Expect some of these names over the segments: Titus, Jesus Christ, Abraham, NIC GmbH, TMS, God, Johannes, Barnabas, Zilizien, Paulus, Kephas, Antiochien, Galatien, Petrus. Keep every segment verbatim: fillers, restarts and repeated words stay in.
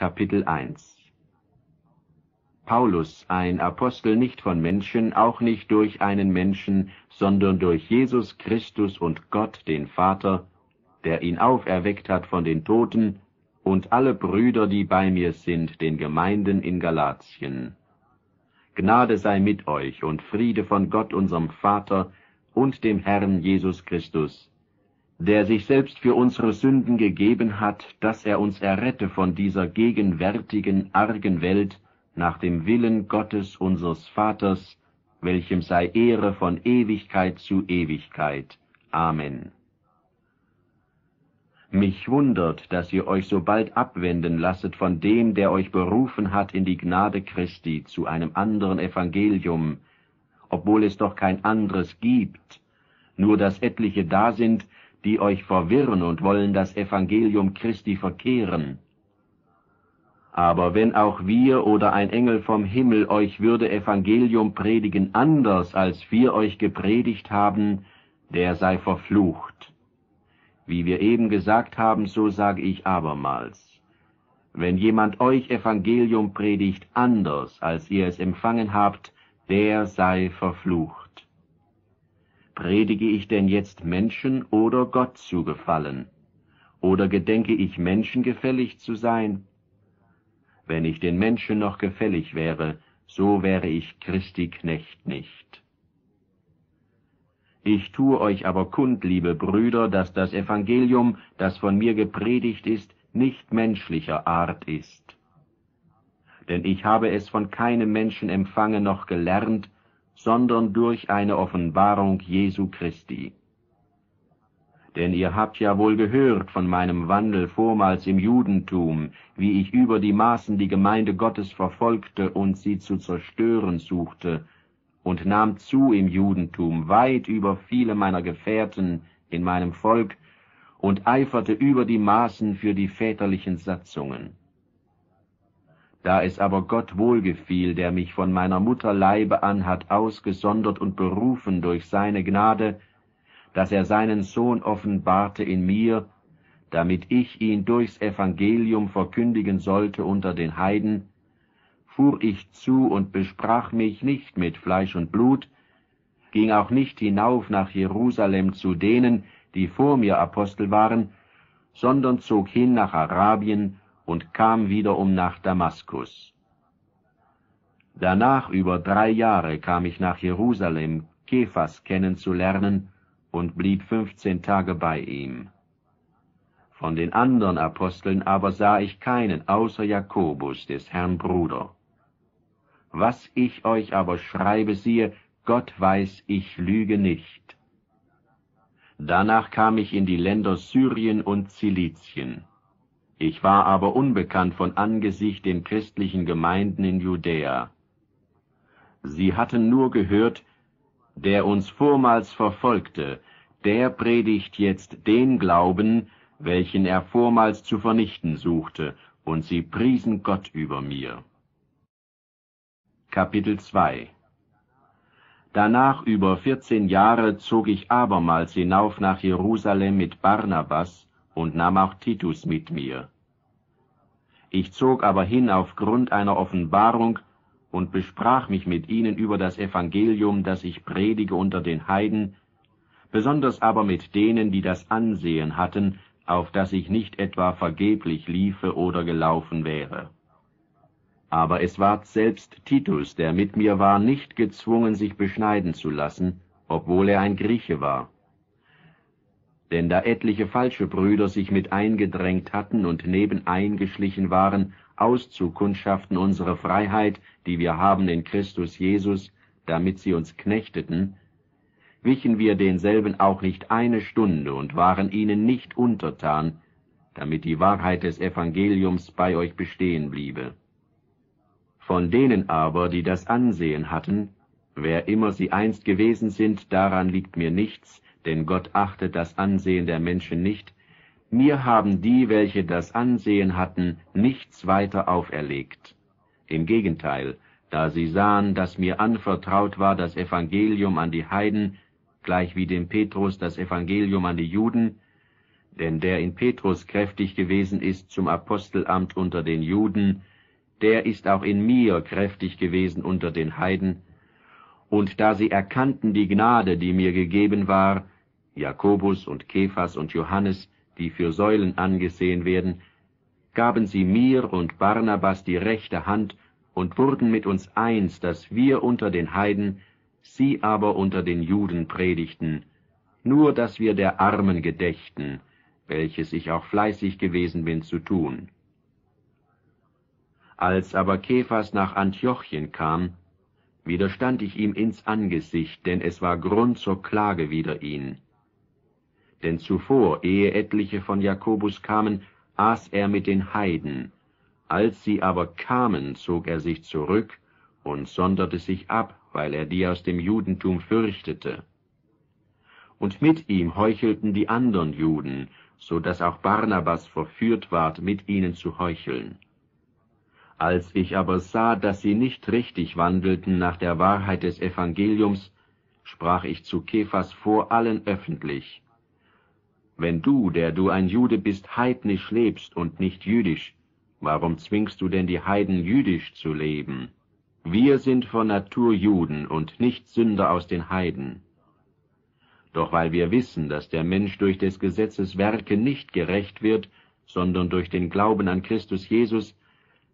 Kapitel eins. Paulus, ein Apostel nicht von Menschen, auch nicht durch einen Menschen, sondern durch Jesus Christus und Gott, den Vater, der ihn auferweckt hat von den Toten, und alle Brüder, die bei mir sind, den Gemeinden in Galatien. Gnade sei mit euch und Friede von Gott, unserem Vater, und dem Herrn Jesus Christus, der sich selbst für unsere Sünden gegeben hat, dass er uns errette von dieser gegenwärtigen, argen Welt, nach dem Willen Gottes, unseres Vaters, welchem sei Ehre von Ewigkeit zu Ewigkeit. Amen. Mich wundert, dass ihr euch so bald abwenden lasset von dem, der euch berufen hat in die Gnade Christi zu einem anderen Evangelium, obwohl es doch kein anderes gibt, nur dass etliche da sind, die euch verwirren und wollen das Evangelium Christi verkehren. Aber wenn auch wir oder ein Engel vom Himmel euch würde Evangelium predigen anders, als wir euch gepredigt haben, der sei verflucht. Wie wir eben gesagt haben, so sage ich abermals. Wenn jemand euch Evangelium predigt anders, als ihr es empfangen habt, der sei verflucht. Predige ich denn jetzt Menschen oder Gott zu gefallen? Oder gedenke ich Menschen gefällig zu sein? Wenn ich den Menschen noch gefällig wäre, so wäre ich Christi Knecht nicht. Ich tue euch aber kund, liebe Brüder, dass das Evangelium, das von mir gepredigt ist, nicht menschlicher Art ist. Denn ich habe es von keinem Menschen empfangen noch gelernt, sondern durch eine Offenbarung Jesu Christi. Denn ihr habt ja wohl gehört von meinem Wandel vormals im Judentum, wie ich über die Maßen die Gemeinde Gottes verfolgte und sie zu zerstören suchte, und nahm zu im Judentum weit über viele meiner Gefährten in meinem Volk und eiferte über die Maßen für die väterlichen Satzungen. Da es aber Gott wohlgefiel, der mich von meiner Mutterleibe an hat ausgesondert und berufen durch seine Gnade, dass er seinen Sohn offenbarte in mir, damit ich ihn durchs Evangelium verkündigen sollte unter den Heiden, fuhr ich zu und besprach mich nicht mit Fleisch und Blut, ging auch nicht hinauf nach Jerusalem zu denen, die vor mir Apostel waren, sondern zog hin nach Arabien und kam wiederum nach Damaskus. Danach über drei Jahre kam ich nach Jerusalem, Kephas kennenzulernen, und blieb fünfzehn Tage bei ihm. Von den anderen Aposteln aber sah ich keinen, außer Jakobus, des Herrn Bruder. Was ich euch aber schreibe, siehe, Gott weiß, ich lüge nicht. Danach kam ich in die Länder Syrien und Zilizien. Ich war aber unbekannt von Angesicht den christlichen Gemeinden in Judäa. Sie hatten nur gehört, der uns vormals verfolgte, der predigt jetzt den Glauben, welchen er vormals zu vernichten suchte, und sie priesen Gott über mir. Kapitel zwei. Danach über vierzehn Jahre zog ich abermals hinauf nach Jerusalem mit Barnabas und nahm auch Titus mit mir. Ich zog aber hin aufgrund einer Offenbarung, und besprach mich mit ihnen über das Evangelium, das ich predige unter den Heiden, besonders aber mit denen, die das Ansehen hatten, auf das ich nicht etwa vergeblich liefe oder gelaufen wäre. Aber es ward selbst Titus, der mit mir war, nicht gezwungen, sich beschneiden zu lassen, obwohl er ein Grieche war. Denn da etliche falsche Brüder sich mit eingedrängt hatten und nebeneingeschlichen waren, auszukundschaften unsere Freiheit, die wir haben in Christus Jesus, damit sie uns knechteten, wichen wir denselben auch nicht eine Stunde und waren ihnen nicht untertan, damit die Wahrheit des Evangeliums bei euch bestehen bliebe. Von denen aber, die das Ansehen hatten, wer immer sie einst gewesen sind, daran liegt mir nichts, denn Gott achtet das Ansehen der Menschen nicht. Mir haben die, welche das Ansehen hatten, nichts weiter auferlegt. Im Gegenteil, da sie sahen, dass mir anvertraut war das Evangelium an die Heiden, gleich wie dem Petrus das Evangelium an die Juden, denn der in Petrus kräftig gewesen ist zum Apostelamt unter den Juden, der ist auch in mir kräftig gewesen unter den Heiden. Und da sie erkannten die Gnade, die mir gegeben war, Jakobus und Kephas und Johannes, die für Säulen angesehen werden, gaben sie mir und Barnabas die rechte Hand und wurden mit uns eins, dass wir unter den Heiden, sie aber unter den Juden predigten, nur dass wir der Armen gedächten, welches ich auch fleißig gewesen bin zu tun. Als aber Kephas nach Antiochien kam, widerstand ich ihm ins Angesicht, denn es war Grund zur Klage wider ihn. Denn zuvor, ehe etliche von Jakobus kamen, aß er mit den Heiden. Als sie aber kamen, zog er sich zurück und sonderte sich ab, weil er die aus dem Judentum fürchtete. Und mit ihm heuchelten die anderen Juden, so dass auch Barnabas verführt ward, mit ihnen zu heucheln. Als ich aber sah, dass sie nicht richtig wandelten nach der Wahrheit des Evangeliums, sprach ich zu Kephas vor allen öffentlich: Wenn du, der du ein Jude bist, heidnisch lebst und nicht jüdisch, warum zwingst du denn die Heiden jüdisch zu leben? Wir sind von Natur Juden und nicht Sünder aus den Heiden. Doch weil wir wissen, dass der Mensch durch des Gesetzes Werke nicht gerecht wird, sondern durch den Glauben an Christus Jesus,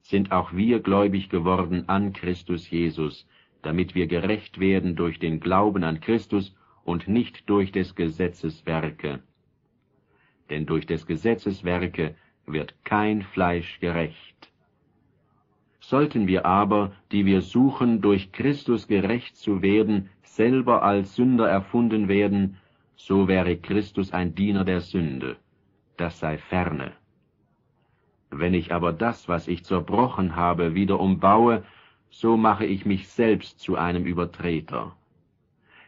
sind auch wir gläubig geworden an Christus Jesus, damit wir gerecht werden durch den Glauben an Christus und nicht durch des Gesetzes Werke. Denn durch des Gesetzes Werke wird kein Fleisch gerecht. Sollten wir aber, die wir suchen, durch Christus gerecht zu werden, selber als Sünder erfunden werden, so wäre Christus ein Diener der Sünde. Das sei ferne. Wenn ich aber das, was ich zerbrochen habe, wieder umbaue, so mache ich mich selbst zu einem Übertreter.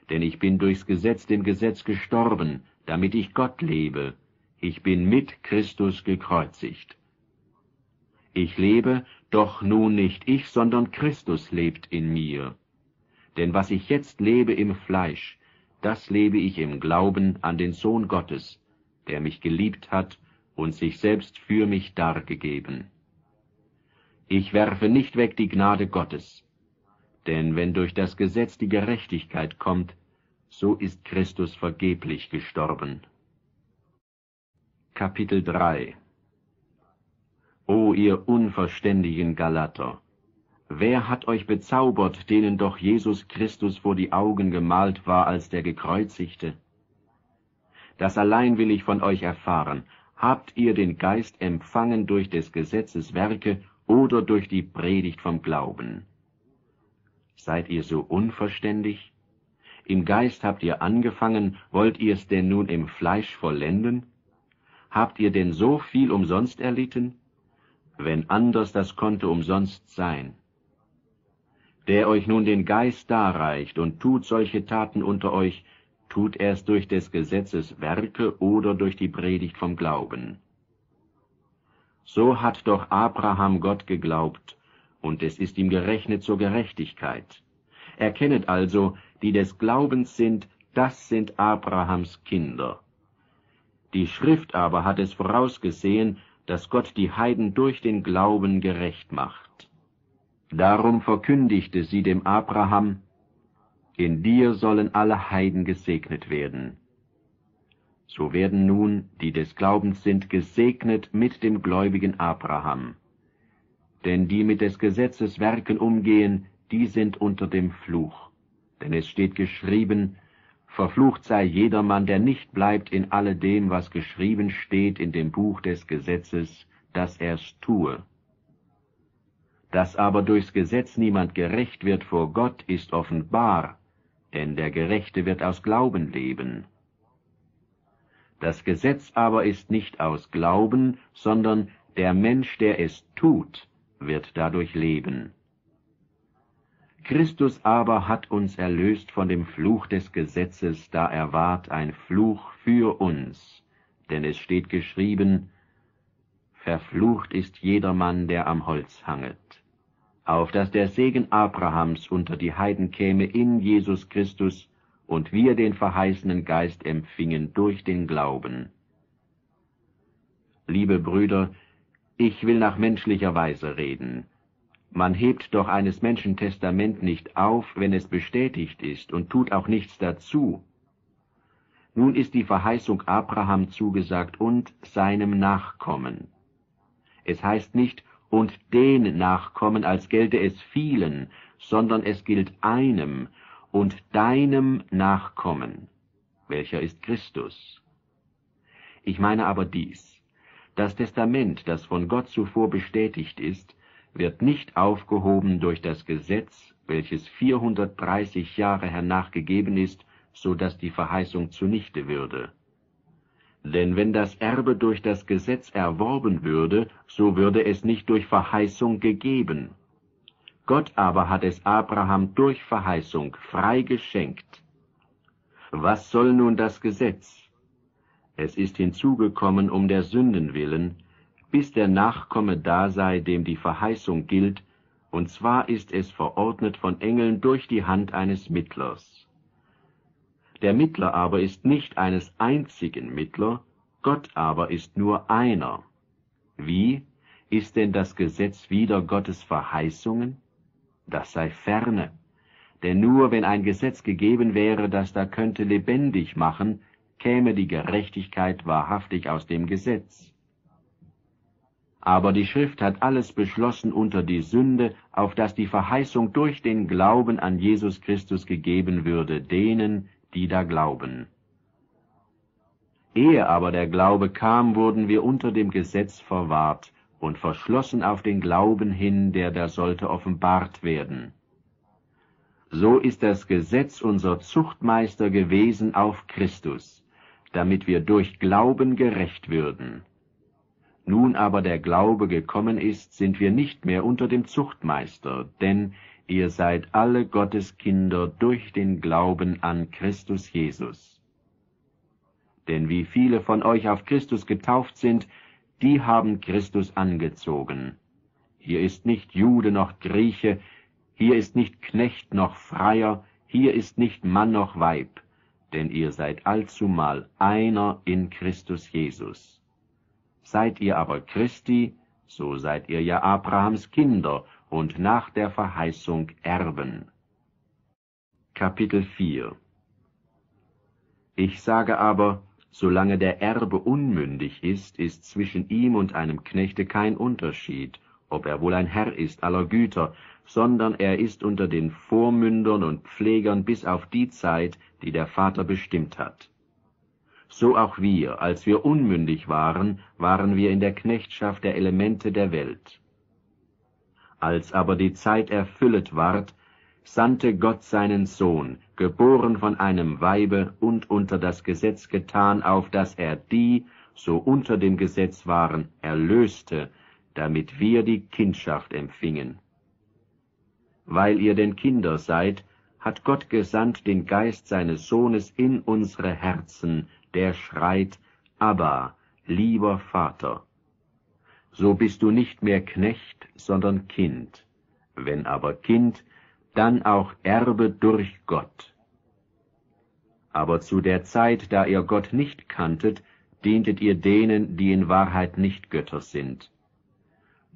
Denn ich bin durchs Gesetz dem Gesetz gestorben, damit ich Gott lebe. Ich bin mit Christus gekreuzigt. Ich lebe, doch nun nicht ich, sondern Christus lebt in mir. Denn was ich jetzt lebe im Fleisch, das lebe ich im Glauben an den Sohn Gottes, der mich geliebt hat und sich selbst für mich dargegeben. Ich werfe nicht weg die Gnade Gottes, denn wenn durch das Gesetz die Gerechtigkeit kommt, so ist Christus vergeblich gestorben. Kapitel drei. O ihr unverständigen Galater! Wer hat euch bezaubert, denen doch Jesus Christus vor die Augen gemalt war als der Gekreuzigte? Das allein will ich von euch erfahren: Habt ihr den Geist empfangen durch des Gesetzes Werke oder durch die Predigt vom Glauben? Seid ihr so unverständig? Im Geist habt ihr angefangen, wollt ihr es denn nun im Fleisch vollenden? Habt ihr denn so viel umsonst erlitten? Wenn anders, das konnte umsonst sein. Der euch nun den Geist darreicht und tut solche Taten unter euch, tut er's durch des Gesetzes Werke oder durch die Predigt vom Glauben. So hat doch Abraham Gott geglaubt, und es ist ihm gerechnet zur Gerechtigkeit. Erkennet also, die des Glaubens sind, das sind Abrahams Kinder. Die Schrift aber hat es vorausgesehen, dass Gott die Heiden durch den Glauben gerecht macht. Darum verkündigte sie dem Abraham: In dir sollen alle Heiden gesegnet werden. So werden nun, die des Glaubens sind, gesegnet mit dem gläubigen Abraham. Denn die mit des Gesetzes Werken umgehen, die sind unter dem Fluch. Denn es steht geschrieben: Verflucht sei jedermann, der nicht bleibt in alledem, was geschrieben steht in dem Buch des Gesetzes, dass er's tue. Dass aber durchs Gesetz niemand gerecht wird vor Gott, ist offenbar, denn der Gerechte wird aus Glauben leben. Das Gesetz aber ist nicht aus Glauben, sondern der Mensch, der es tut, wird dadurch leben. Christus aber hat uns erlöst von dem Fluch des Gesetzes, da er ward ein Fluch für uns. Denn es steht geschrieben: Verflucht ist jedermann, der am Holz hanget. Auf dass der Segen Abrahams unter die Heiden käme in Jesus Christus und wir den verheißenen Geist empfingen durch den Glauben. Liebe Brüder, ich will nach menschlicher Weise reden. Man hebt doch eines Menschen Testament nicht auf, wenn es bestätigt ist, und tut auch nichts dazu. Nun ist die Verheißung Abraham zugesagt und seinem Nachkommen. Es heißt nicht, und den Nachkommen, als gelte es vielen, sondern es gilt einem und deinem Nachkommen, welcher ist Christus. Ich meine aber dies: Das Testament, das von Gott zuvor bestätigt ist, wird nicht aufgehoben durch das Gesetz, welches vierhundertdreißig Jahre hernach gegeben ist, so dass die Verheißung zunichte würde. Denn wenn das Erbe durch das Gesetz erworben würde, so würde es nicht durch Verheißung gegeben. Gott aber hat es Abraham durch Verheißung frei geschenkt. Was soll nun das Gesetz? Es ist hinzugekommen um der Sünden willen, bis der Nachkomme da sei, dem die Verheißung gilt, und zwar ist es verordnet von Engeln durch die Hand eines Mittlers. Der Mittler aber ist nicht eines einzigen Mittler, Gott aber ist nur einer. Wie? Ist denn das Gesetz wider Gottes Verheißungen? Das sei ferne. Denn nur wenn ein Gesetz gegeben wäre, das da könnte lebendig machen, käme die Gerechtigkeit wahrhaftig aus dem Gesetz. Aber die Schrift hat alles beschlossen unter die Sünde, auf dass die Verheißung durch den Glauben an Jesus Christus gegeben würde, denen, die da glauben. Ehe aber der Glaube kam, wurden wir unter dem Gesetz verwahrt und verschlossen auf den Glauben hin, der da sollte offenbart werden. So ist das Gesetz unser Zuchtmeister gewesen auf Christus, damit wir durch Glauben gerecht würden. Nun aber der Glaube gekommen ist, sind wir nicht mehr unter dem Zuchtmeister, denn ihr seid alle Gottes Kinder durch den Glauben an Christus Jesus. Denn wie viele von euch auf Christus getauft sind, die haben Christus angezogen. Hier ist nicht Jude noch Grieche, hier ist nicht Knecht noch Freier, hier ist nicht Mann noch Weib, denn ihr seid allzumal einer in Christus Jesus. Seid ihr aber Christi, so seid ihr ja Abrahams Kinder und nach der Verheißung Erben. Kapitel vier. Ich sage aber, solange der Erbe unmündig ist, ist zwischen ihm und einem Knechte kein Unterschied, ob er wohl ein Herr ist aller Güter, sondern er ist unter den Vormündern und Pflegern bis auf die Zeit, die der Vater bestimmt hat. So auch wir, als wir unmündig waren, waren wir in der Knechtschaft der Elemente der Welt. Als aber die Zeit erfüllet ward, sandte Gott seinen Sohn, geboren von einem Weibe und unter das Gesetz getan, auf dass er die, so unter dem Gesetz waren, erlöste, damit wir die Kindschaft empfingen. Weil ihr denn Kinder seid, hat Gott gesandt den Geist seines Sohnes in unsere Herzen, der schreit: Abba, lieber Vater. So bist du nicht mehr Knecht, sondern Kind. Wenn aber Kind, dann auch Erbe durch Gott. Aber zu der Zeit, da ihr Gott nicht kanntet, dientet ihr denen, die in Wahrheit nicht Götter sind.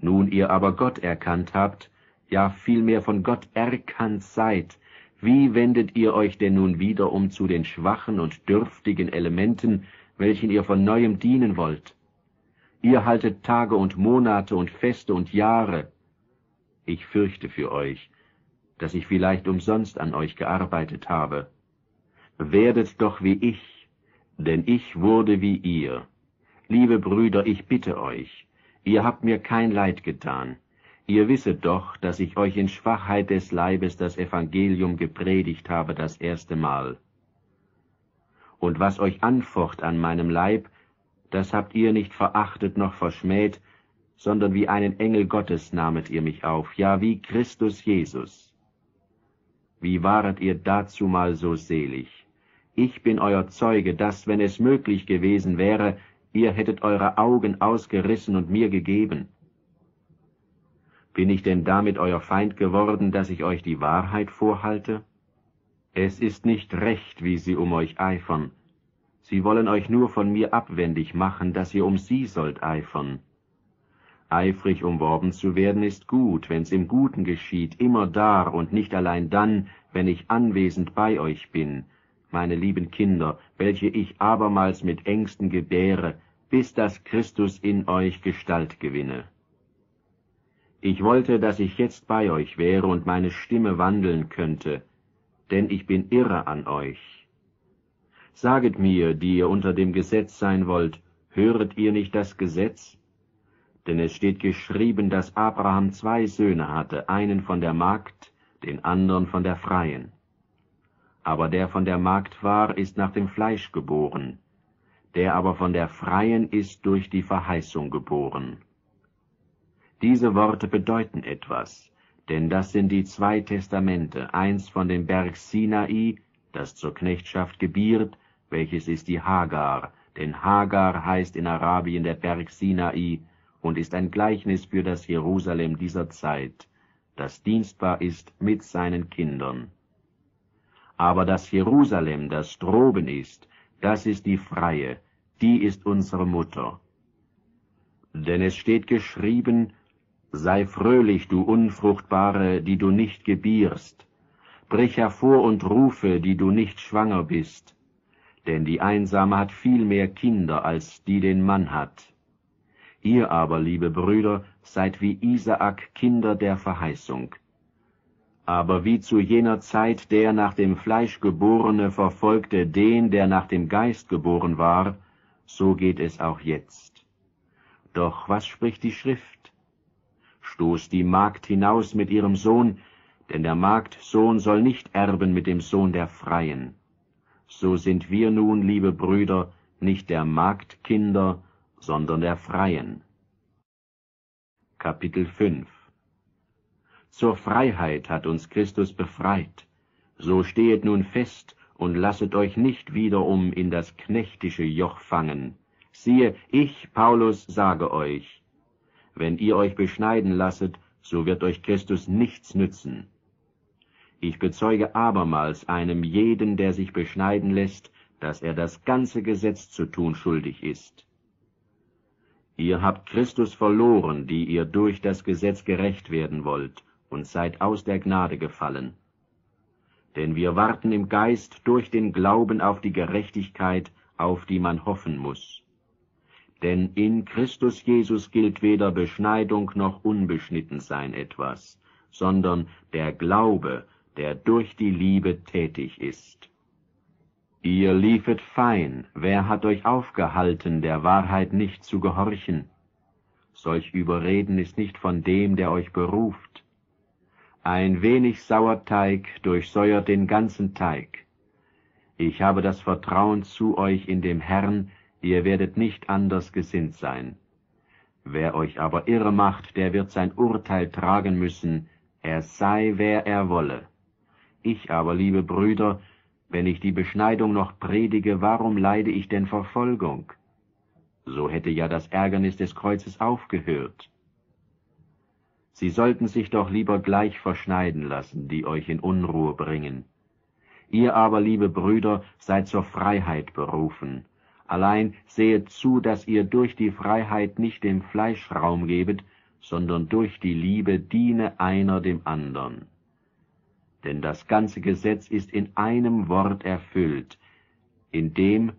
Nun ihr aber Gott erkannt habt, ja vielmehr von Gott erkannt seid, wie wendet ihr euch denn nun wieder um zu den schwachen und dürftigen Elementen, welchen ihr von neuem dienen wollt? Ihr haltet Tage und Monate und Feste und Jahre. Ich fürchte für euch, dass ich vielleicht umsonst an euch gearbeitet habe. Werdet doch wie ich, denn ich wurde wie ihr. Liebe Brüder, ich bitte euch, ihr habt mir kein Leid getan. Ihr wisset doch, dass ich euch in Schwachheit des Leibes das Evangelium gepredigt habe das erste Mal. Und was euch anfocht an meinem Leib, das habt ihr nicht verachtet noch verschmäht, sondern wie einen Engel Gottes nahmet ihr mich auf, ja wie Christus Jesus. Wie waret ihr dazumal so selig? Ich bin euer Zeuge, dass, wenn es möglich gewesen wäre, ihr hättet eure Augen ausgerissen und mir gegeben. Bin ich denn damit euer Feind geworden, dass ich euch die Wahrheit vorhalte? Es ist nicht recht, wie sie um euch eifern. Sie wollen euch nur von mir abwendig machen, dass ihr um sie sollt eifern. Eifrig umworben zu werden ist gut, wenn's im Guten geschieht, immer da und nicht allein dann, wenn ich anwesend bei euch bin, meine lieben Kinder, welche ich abermals mit Ängsten gebäre, bis dass Christus in euch Gestalt gewinne. Ich wollte, dass ich jetzt bei euch wäre und meine Stimme wandeln könnte, denn ich bin irre an euch. Saget mir, die ihr unter dem Gesetz sein wollt, höret ihr nicht das Gesetz? Denn es steht geschrieben, dass Abraham zwei Söhne hatte, einen von der Magd, den anderen von der Freien. Aber der von der Magd war, ist nach dem Fleisch geboren, der aber von der Freien ist durch die Verheißung geboren. Diese Worte bedeuten etwas, denn das sind die zwei Testamente, eins von dem Berg Sinai, das zur Knechtschaft gebiert, welches ist die Hagar, denn Hagar heißt in Arabien der Berg Sinai und ist ein Gleichnis für das Jerusalem dieser Zeit, das dienstbar ist mit seinen Kindern. Aber das Jerusalem, das droben ist, das ist die Freie, die ist unsere Mutter. Denn es steht geschrieben, sei fröhlich, du Unfruchtbare, die du nicht gebierst, brich hervor und rufe, die du nicht schwanger bist, denn die Einsame hat viel mehr Kinder, als die den Mann hat. Ihr aber, liebe Brüder, seid wie Isaak Kinder der Verheißung. Aber wie zu jener Zeit der nach dem Fleisch Geborene verfolgte den, der nach dem Geist geboren war, so geht es auch jetzt. Doch was spricht die Schrift? Stoßt die Magd hinaus mit ihrem Sohn, denn der Magdsohn soll nicht erben mit dem Sohn der Freien. So sind wir nun, liebe Brüder, nicht der Magdkinder, sondern der Freien. Kapitel fünf. Zur Freiheit hat uns Christus befreit. So stehet nun fest und lasset euch nicht wiederum in das knechtische Joch fangen. Siehe, ich, Paulus, sage euch, wenn ihr euch beschneiden lasset, so wird euch Christus nichts nützen. Ich bezeuge abermals einem jeden, der sich beschneiden lässt, dass er das ganze Gesetz zu tun schuldig ist. Ihr habt Christus verloren, die ihr durch das Gesetz gerecht werden wollt, und seid aus der Gnade gefallen. Denn wir warten im Geist durch den Glauben auf die Gerechtigkeit, auf die man hoffen muss. Denn in Christus Jesus gilt weder Beschneidung noch Unbeschnittensein etwas, sondern der Glaube, der durch die Liebe tätig ist. Ihr liefet fein, wer hat euch aufgehalten, der Wahrheit nicht zu gehorchen? Solch Überreden ist nicht von dem, der euch beruft. Ein wenig Sauerteig durchsäuert den ganzen Teig. Ich habe das Vertrauen zu euch in dem Herrn, ihr werdet nicht anders gesinnt sein. Wer euch aber irre macht, der wird sein Urteil tragen müssen, er sei, wer er wolle. Ich aber, liebe Brüder, wenn ich die Beschneidung noch predige, warum leide ich denn Verfolgung? So hätte ja das Ärgernis des Kreuzes aufgehört. Sie sollten sich doch lieber gleich verschneiden lassen, die euch in Unruhe bringen. Ihr aber, liebe Brüder, seid zur Freiheit berufen. Allein sehet zu, dass ihr durch die Freiheit nicht dem Fleisch Raum gebet, sondern durch die Liebe diene einer dem anderen. Denn das ganze Gesetz ist in einem Wort erfüllt, in dem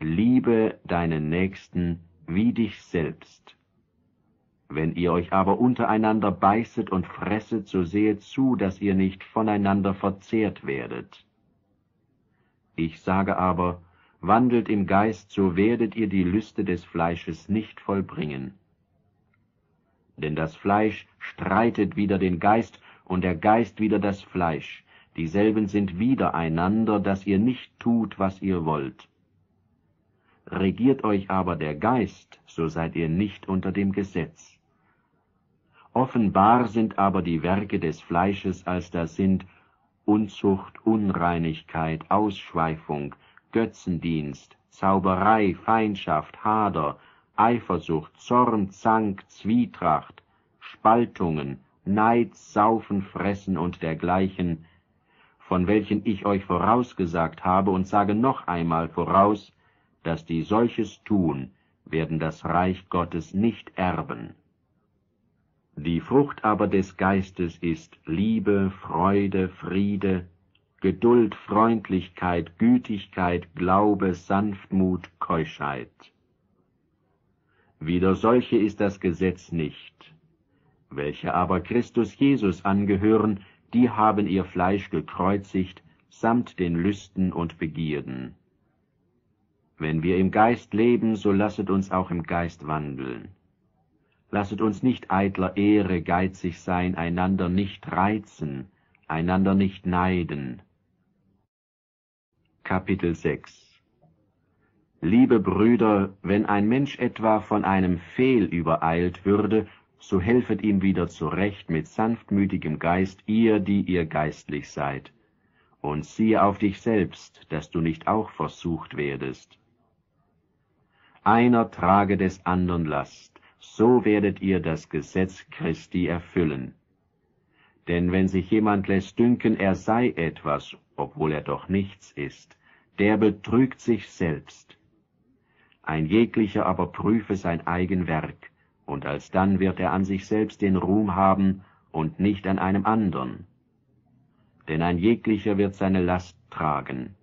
liebe deinen Nächsten wie dich selbst. Wenn ihr euch aber untereinander beißet und fresset, so sehet zu, dass ihr nicht voneinander verzehrt werdet. Ich sage aber, wandelt im Geist, so werdet ihr die Lüste des Fleisches nicht vollbringen. Denn das Fleisch streitet wider den Geist und der Geist wider das Fleisch. Dieselben sind widereinander, dass ihr nicht tut, was ihr wollt. Regiert euch aber der Geist, so seid ihr nicht unter dem Gesetz. Offenbar sind aber die Werke des Fleisches, als das sind Unzucht, Unreinigkeit, Ausschweifung, Götzendienst, Zauberei, Feindschaft, Hader, Eifersucht, Zorn, Zank, Zwietracht, Spaltungen, Neid, Saufen, Fressen und dergleichen, von welchen ich euch vorausgesagt habe und sage noch einmal voraus, dass die solches tun, werden das Reich Gottes nicht erben. Die Frucht aber des Geistes ist Liebe, Freude, Friede, Geduld, Freundlichkeit, Gütigkeit, Glaube, Sanftmut, Keuschheit. Wider solche ist das Gesetz nicht. Welche aber Christus Jesus angehören, die haben ihr Fleisch gekreuzigt, samt den Lüsten und Begierden. Wenn wir im Geist leben, so lasset uns auch im Geist wandeln. Lasset uns nicht eitler Ehre geizig sein, einander nicht reizen, einander nicht neiden. Kapitel sechs. Liebe Brüder, wenn ein Mensch etwa von einem Fehl übereilt würde, so helfet ihm wieder zurecht mit sanftmütigem Geist, ihr, die ihr geistlich seid. Und siehe auf dich selbst, dass du nicht auch versucht werdest. Einer trage des anderen Last, so werdet ihr das Gesetz Christi erfüllen. Denn wenn sich jemand lässt dünken, er sei etwas, obwohl er doch nichts ist, der betrügt sich selbst. Ein jeglicher aber prüfe sein eigen Werk, und alsdann wird er an sich selbst den Ruhm haben und nicht an einem anderen. Denn ein jeglicher wird seine Last tragen.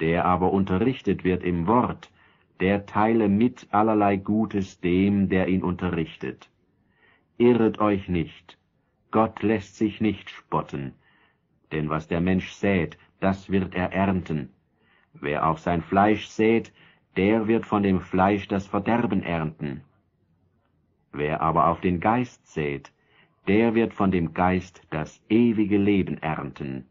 Der aber unterrichtet wird im Wort, der teile mit allerlei Gutes dem, der ihn unterrichtet. Irret euch nicht, Gott lässt sich nicht spotten, denn was der Mensch sät, das wird er ernten. Wer auf sein Fleisch sät, der wird von dem Fleisch das Verderben ernten. Wer aber auf den Geist sät, der wird von dem Geist das ewige Leben ernten.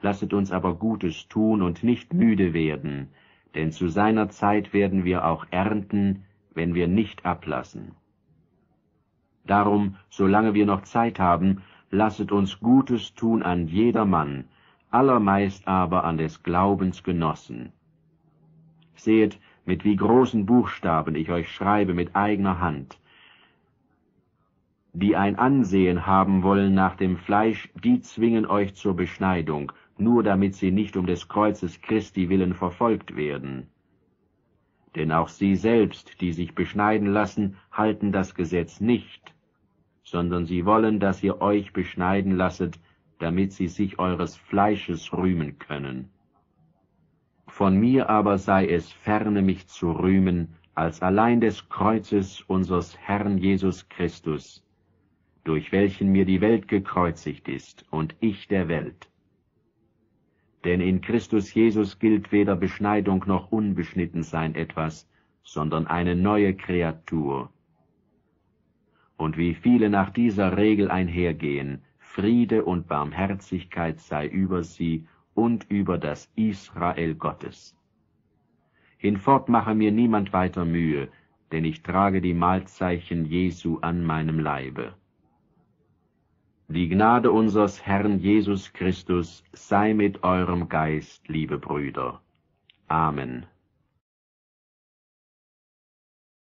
Lasset uns aber Gutes tun und nicht müde werden, denn zu seiner Zeit werden wir auch ernten, wenn wir nicht ablassen. Darum, solange wir noch Zeit haben, lasset uns Gutes tun an jedermann, allermeist aber an des Glaubens Genossen. Sehet, mit wie großen Buchstaben ich euch schreibe mit eigener Hand. Die ein Ansehen haben wollen nach dem Fleisch, die zwingen euch zur Beschneidung, nur damit sie nicht um des Kreuzes Christi willen verfolgt werden. Denn auch sie selbst, die sich beschneiden lassen, halten das Gesetz nicht, sondern sie wollen, dass ihr euch beschneiden lasset, damit sie sich eures Fleisches rühmen können. Von mir aber sei es ferne, mich zu rühmen, als allein des Kreuzes unseres Herrn Jesus Christus, durch welchen mir die Welt gekreuzigt ist und ich der Welt. Denn in Christus Jesus gilt weder Beschneidung noch Unbeschnittensein etwas, sondern eine neue Kreatur. Und wie viele nach dieser Regel einhergehen, Friede und Barmherzigkeit sei über sie und über das Israel Gottes. Hinfort mache mir niemand weiter Mühe, denn ich trage die Mahlzeichen Jesu an meinem Leibe. Die Gnade unseres Herrn Jesus Christus sei mit eurem Geist, liebe Brüder. Amen.